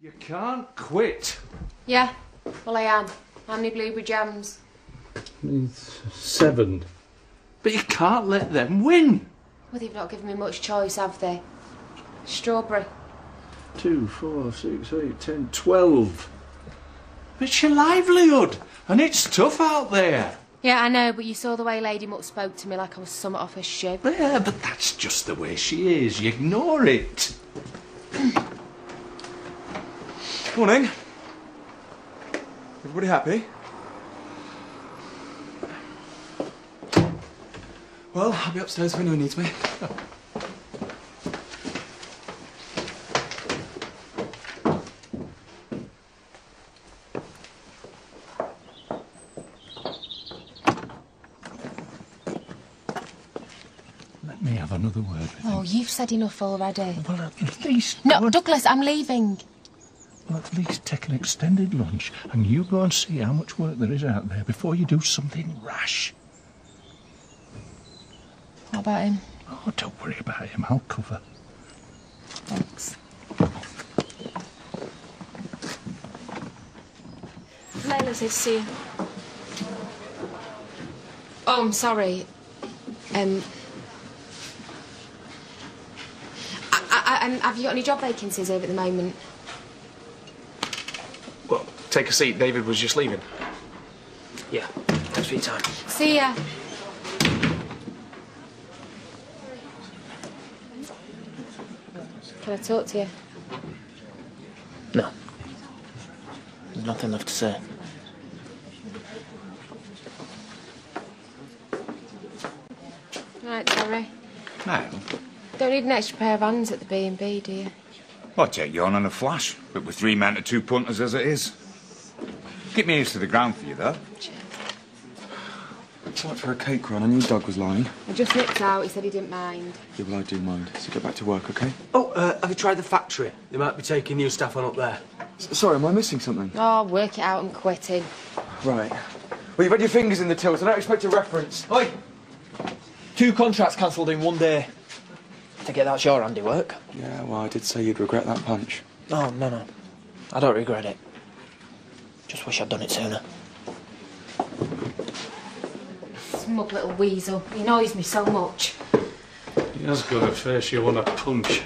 You can't quit. Yeah, well I am. How many blueberry jams? It's 7. But you can't let them win. Well, they've not given me much choice, have they? Strawberry. 2, 4, 6, 8, 10, 12. It's your livelihood, and it's tough out there. Yeah, I know, but you saw the way Lady Mutt spoke to me like I was somewhat off her ship. Yeah, but that's just the way she is. You ignore it. Morning. Everybody happy? Well, I'll be upstairs if anyone needs me. Let me have another word with him. Oh, you've said enough already. Well, at least... No, Douglas, I'm leaving. Well, at least take an extended lunch and you go and see how much work there is out there before you do something rash. What about him? Oh, don't worry about him. I'll cover. Thanks. Leyla said to see you. Oh, I'm sorry. Have you got any job vacancies over at the moment? Well, take a seat. David was just leaving. Yeah, thanks for your time. See ya. Can I talk to you? No. There's nothing left to say. Right, sorry. No. Don't need an extra pair of hands at the B&B, do you? I'll take you on in a flash, but with 3 men to 2 punters as it is. Get me used to the ground for you, though. Cheers. What for a cake run? I knew Doug was lying. I just nipped out. He said he didn't mind. Yeah, well, I do mind. So get back to work, OK? Oh, have you tried the factory? They might be taking new staff on up there. Sorry, am I missing something? Oh, work it out and quitting. Right. Well, you've had your fingers in the tills. I don't expect a reference. Oi! 2 contracts cancelled in 1 day. I get that's your handiwork. Yeah, well, I did say you'd regret that punch. Oh, no, no. I don't regret it. Just wish I'd done it sooner. Smug little weasel. He annoys me so much. He has got a face you want to punch.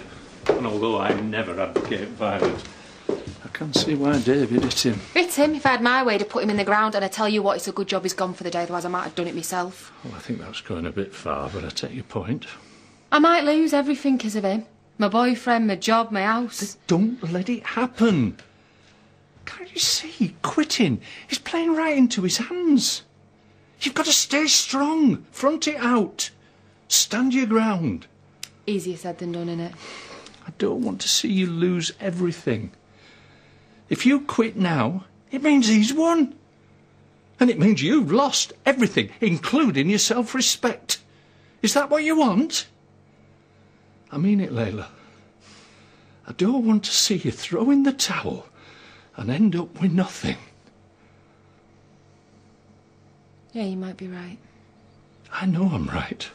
And although I never advocate violence, I can't see why David hit him. Hit him? If I had my way to put him in the ground, and I tell you what, it's a good job he's gone for the day, otherwise I might have done it myself. Well, I think that's going a bit far, but I take your point. I might lose everything because of him. My boyfriend, my job, my house. But don't let it happen. Can't you see? Quitting is playing right into his hands. You've got to stay strong. Front it out. Stand your ground. Easier said than done, innit? I don't want to see you lose everything. If you quit now, it means he's won. And it means you've lost everything, including your self-respect. Is that what you want? I mean it, Leyla. I don't want to see you throw in the towel and end up with nothing. Yeah, you might be right. I know I'm right.